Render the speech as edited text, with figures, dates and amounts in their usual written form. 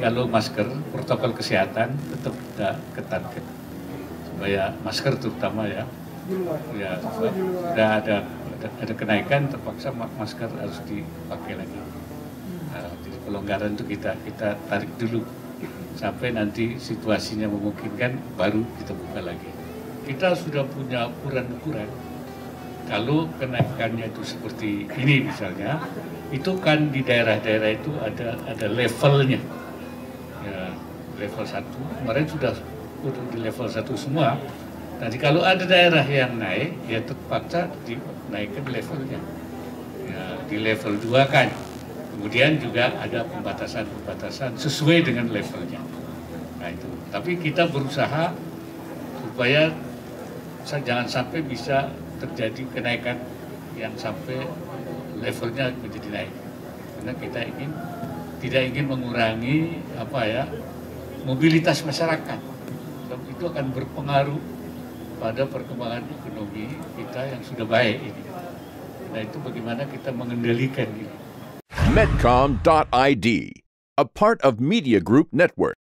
Kalau masker, protokol kesehatan tetap kita ketatkan supaya masker terutama ya sudah ada kenaikan, terpaksa masker harus dipakai lagi. Jadi pelonggaran itu kita tarik dulu sampai nanti situasinya memungkinkan, baru kita buka lagi. Kita sudah punya ukuran-ukuran. Kalau kenaikannya itu seperti ini misalnya, itu kan di daerah-daerah itu ada levelnya. Ya, level 1, kemarin sudah di level 1 semua. Nanti kalau ada daerah yang naik, ya terpaksa dinaikkan levelnya. Ya, di level 2 kan. Kemudian juga ada pembatasan-pembatasan sesuai dengan levelnya. Nah itu. Tapi kita berusaha supaya jangan sampai bisa terjadi kenaikan yang sampai levelnya menjadi naik. Karena kita tidak ingin mengurangi mobilitas masyarakat. Sebab itu akan berpengaruh pada perkembangan ekonomi kita yang sudah baik ini. Nah itu bagaimana kita mengendalikan ini. Medcom.id, a part of Media Group Network.